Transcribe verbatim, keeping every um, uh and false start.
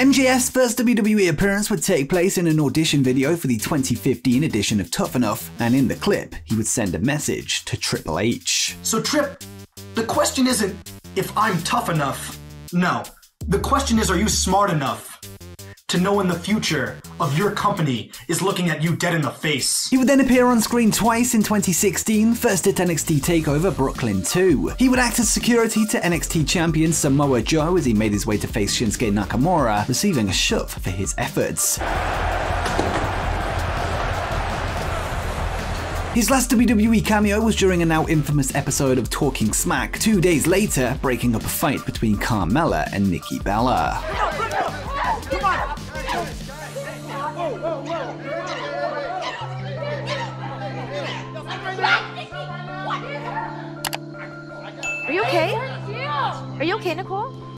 M J F's first W W E appearance would take place in an audition video for the twenty fifteen edition of Tough Enough, and in the clip, he would send a message to Triple H. So Trip, the question isn't if I'm tough enough. No, the question is, are you smart enough to know when the future of your company is looking at you dead in the face? He would then appear on screen twice in twenty sixteen, first at N X T TakeOver Brooklyn two. He would act as security to N X T Champion Samoa Joe as he made his way to face Shinsuke Nakamura, receiving a shove for his efforts. His last W W E cameo was during a now infamous episode of Talking Smack, two days later, breaking up a fight between Carmella and Nikki Bella. Come on. Are you okay? Are you okay, Nicole?